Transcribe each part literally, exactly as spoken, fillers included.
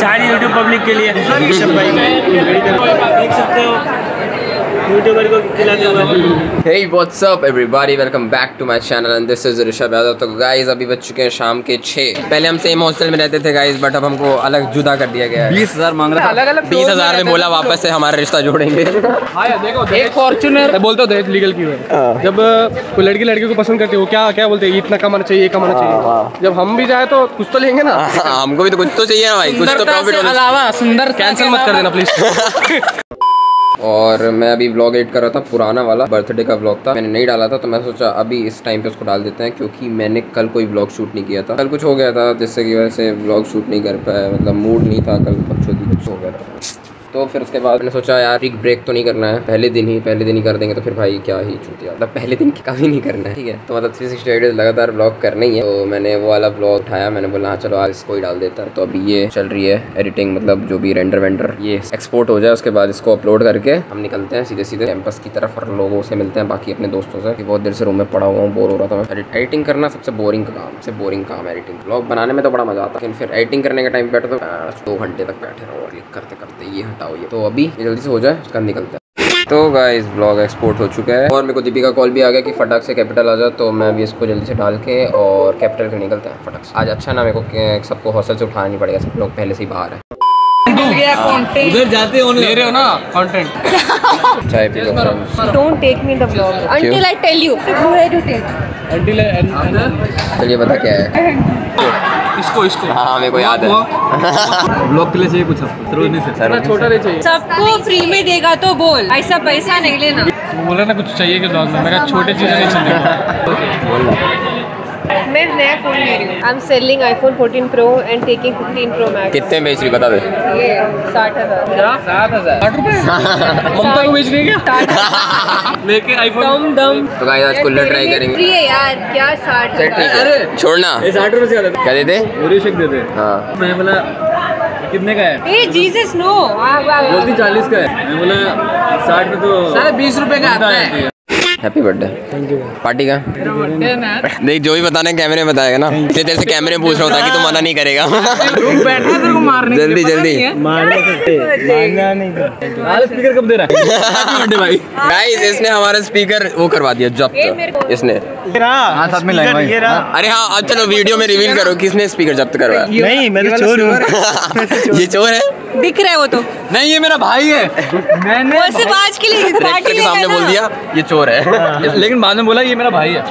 सारी YouTube public के लिए देख सकते हो। Hey, what's up everybody? Welcome back to my channel and this is Rishabh Yadav. तो गाइज अभी बज चुके हैं शाम के छः। पहले हम सेम हॉस्टल में रहते थे गाइज, बट अब हमको अलग जुदा कर दिया गया है। बीस हज़ार मांग रहा है, अलग अलग बीस हज़ार में बोला वापस से हमारा रिश्ता जोड़ेंगे। देखो एक फॉर्चुनर बोलते थे लीगल की है, जब कोई लड़की लड़की को पसंद करते हो क्या क्या बोलते हैं, इतना कमाना चाहिए, ये कमाना चाहिए। जब हम भी जाए तो कुछ तो लेंगे ना, हमको भी तो कुछ तो चाहिए ना भाई, कुछ तो प्रॉफिट। अलावा सुंदर कैंसिल मत कर देना प्लीज। और मैं अभी व्लॉग एडिट कर रहा था, पुराना वाला बर्थडे का व्लॉग था, मैंने नहीं डाला था, तो मैं सोचा अभी इस टाइम पे उसको डाल देते हैं, क्योंकि मैंने कल कोई व्लॉग शूट नहीं किया था। कल कुछ हो गया था जिससे की वजह से व्लॉग शूट नहीं कर पाया, मतलब मूड नहीं था, कल कुछ हो गया था। तो फिर उसके बाद मैंने सोचा यार एक ब्रेक तो नहीं करना है, पहले दिन ही पहले दिन ही कर देंगे तो फिर भाई क्या ही छूटिया, मतलब पहले दिन कभी नहीं करना है, ठीक है। तो मतलब थ्री सिक्सटी डेज लगातार व्लॉग करना ही है, तो मैंने वो वाला व्लॉग उठाया, मैंने बोला हाँ चलो आज इसको ही डाल देता है। तो अभी ये चल रही है एडिटिंग, मतलब जो भी रेंडर वेंडर ये एक्सपोर्ट हो जाए उसके बाद इसको अपलोड करके हम निकलते हैं सीधे सीधे कैंपस की तरफ और लोगों से मिलते हैं, बाकी अपने दोस्तों से। बहुत देर से रूम में पड़ा हुआ हूँ, बोर हो रहा था। एडिटिंग करना सबसे बोरिंग काम, सबसे बोरिंग काम एडिटिंग। व्लॉग बनाने में तो बड़ा मजा आता है, लेकिन फिर एडिटिंग करने के टाइम बैठे तो दो घंटे तक बैठे रहो क्लिक करते करते, ये ये। तो अभी जल्दी से हो जाए उसका निकलता है। तो गाइस ब्लॉग एक्सपोर्ट हो चुका है और मेरे को दीपिका कॉल भी आ गया कि फटाक से कैपिटल आ जाए, तो मैं अभी इसको जल्दी से डाल के और कैपिटल के निकलता है फटाक से। आज अच्छा ना मेरे को सबको हॉस्टल से उठाना नहीं पड़ेगा, सब लोग पहले से ही बाहर है। उधर जाते हो ना कंटेंट। चाय पी लो। Don't take me the vlog until I tell you where to take. Until I. चलिए बता क्या है इसको इसको हाँ मेरे को याद है। ब्लॉग के लिए चाहिए कुछ सब छोटा नहीं चाहिए, सबको फ्री में देगा तो बोल, ऐसा पैसा नहीं लेना। बोला ना कुछ चाहिए कि ब्लॉग में, मेरा छोटे चीज़ें नहीं चाहिए। मैं नया फोन ले रही हूँ, I am selling iPhone fourteen pro and taking fifteen pro max. कितने बेच रही बता दे? ये साठ हज़ार साठ हज़ार साठ रुपये ममता को बेच रही है लेकिन आईफोन दम। तो गाइस आज कुल्लर ट्राई करेंगे यार, क्या साठ रुपये छोड़ना, साठ रुपये से क्या देते देते। हाँ मैं बोला कितने का है? ए जीसस नो, बोलती चालीस का है, मैं बोला साठ में तो साढ़े बीस रुपये का आता है। Happy birthday, thank you. Party का नहीं, जो भी बताना है कैमरे में बताएगा ना, इसलिए तेरे से कैमरे में पूछ रहा हूँ ताकि तू मना नहीं करेगा। जल्दी जल्दी स्पीकर कब दे रहा है? हैप्पी बर्थडे भाई। गाइस इसने हमारा स्पीकर वो करवा दिया जब्त, इसने साथ में लगा भाई। अरे हाँ आप चलो वीडियो में रिवील करो किसने स्पीकर जब्त करवाया। नहीं मैं तो चोर हूँ। ये चोर है दिख रहा है वो, तो नहीं ये मेरा भाई है, मैंने आज के लिए सामने बोल दिया ये चोर है, लेकिन बाद में बोला ये मेरा भाई है।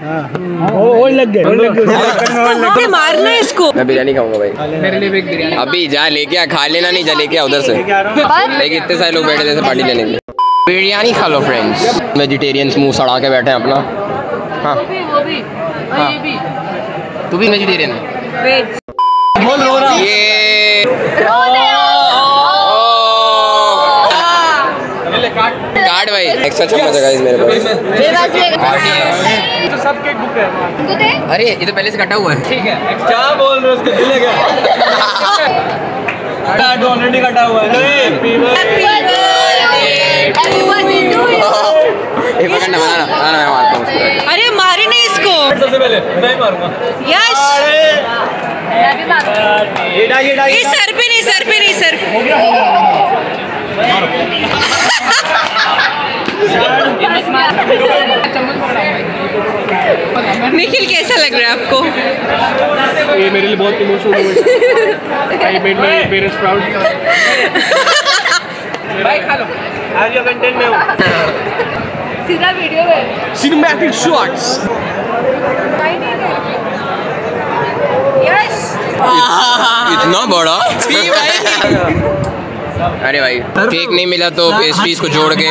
वो लग गए मारना इसको। मैं बिरयानी खाऊंगा भाई, मेरे लिए भी बिरयानी। अभी जा लेके आ, खा लेना, नहीं जा लेके आ उधर से, लेकिन इतने सारे लोग बैठे थे पार्टी लेने के। बिरयानी खा लो फ्रेंड्स, वेजिटेरियंस मुंह सड़ा के बैठे हैं अपना। हाँ तू भी वेजिटेरियन है भाई। एक्स्ट्रा चम्मच है गाइस मेरे पास, तो सब केक बुक है। अरे ये तो पहले से कटा हुआ है, ठीक है क्या बोल रहे हो, उसको दिलेगा कार्ड ऑलरेडी कटा हुआ है। Happy birthday happy birthday to you. ये पकड़ना बनाना बनाना मैं मारता हूं। अरे मारे नहीं इसको, सबसे पहले मैं मारूंगा। यस अरे मैं भी मारूंगा। ये डाल ये डाल, ये सर पे नहीं सर पे नहीं सर हो गया हो गया। निखिल कैसा लग रहा है आपको? ये मेरे लिए बहुत emotional. I made my parents proud. भाई खा लो, आज का कंटेंट में हूँ सीधा वीडियो है, सिनेमैटिक शॉट्स। यस इतना बड़ा भी भाई। अरे भाई केक नहीं मिला तो पेस्ट्रीज को जोड़ के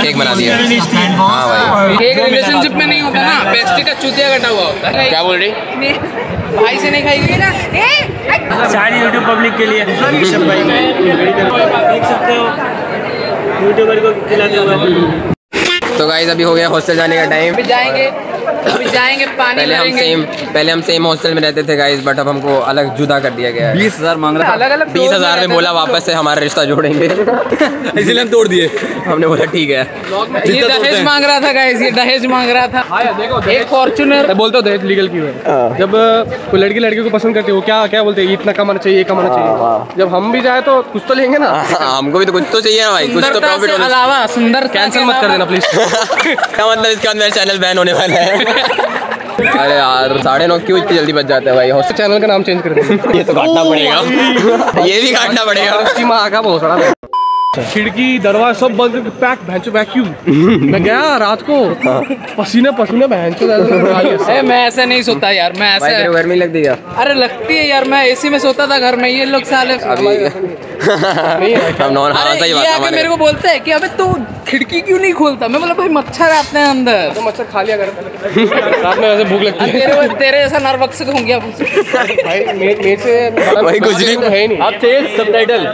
केक बना दिया। हाँ भाई केक रिलेशनशिप में नहीं होता ना, पेस्ट्री का चूतिया कटा हुआ होता है। क्या बोल रही? भाई से नहीं खाएगी ना सारी यूट्यूब पब्लिक के लिए। देख सकते हो यूट्यूबर को खिलाते हुए। तो गाइस अभी हो गया हॉस्टल जाने का टाइम, जाएंगे जाएंगे पानी पहले हम सेम पहले हम सेम हॉस्टल में रहते थे गाइस, बट अब हमको अलग जुदा कर दिया गया है। बीस हजार मांग रहा है अलग अलग। बीस हजार में बोला वापस से हमारा रिश्ता जोड़ेंगे, इसीलिए हम तोड़ दिए। हमने बोला ठीक है। ये दहेज मांग रहा था गाइस, ये दहेज मांग रहा था। देखो एक फॉर्च्यूनर बोलते हो दहेज लीगल क्यों है? जब कोई लड़की लड़की को पसंद करते हो क्या क्या बोलते हैं, इतना कमाना चाहिए, ये कमाना चाहिए। जब हम भी जाए तो कुछ तो लेंगे ना, हमको भी तो कुछ तो चाहिए भाई, कुछ तो प्रॉफिट होना। अलावा सुंदर कैंसिल मत कर देना प्लीज। क्या मतलब इसके बाद मेरा चैनल बैन होने वाला है। अरे यार साढ़े नौ क्यों इतनी जल्दी बच जाता है भाई? हॉस्टल चैनल का नाम चेंज कर दे। ये तो काटना पड़ेगा, ये भी काटना पड़ेगा। खिड़की दरवाजा सब बंद, पैक भैंचो वैक्यूम। मैं गया रात को पसीना पसीना भैंचो। मैं ऐसे नहीं सोता यार, मैं ऐसे गर्मी लग गई। अरे लगती है यार, मैं एसी में सोता था घर में। ये लोग साले अभी मेरे को बोलते है कि अबे तू खिड़की क्यों नहीं खोलता? मैं बोला भाई मच्छर आते हैं अंदर, तो मच्छर खा लिया करता। रात में वैसे भूख लगती है। तेरे तेरे जैसा नर्वस हो गया भाई। मेरे मेरे से भाई कुछ भी है नहीं। आप तेज सबटाइटल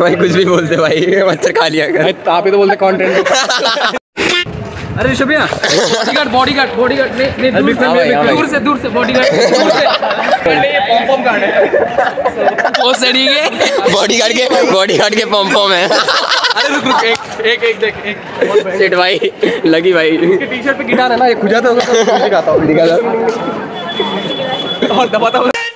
भाई कुछ भी बोलते भाई, मच्छर खा लिया कर। आप ही तो बोलते कंटेंट। अरे शुभिया बॉडीगार्ड बॉडीगार्ड बॉडीगार्ड नहीं नहीं दूर से दूर से बॉडीगार्ड दूर से। ये पॉम्पॉम गार्ड है वो सड़ी के बॉडीगार्ड के बॉडीगार्ड के पॉम्पॉम है। अरे रुक रुक एक एक एक देख एक सेट भाई लगी भाई। इसके टी-शर्ट पे गिटार है ना, ये खुजा था उसको दिखाता हूं। और दबाता हूं।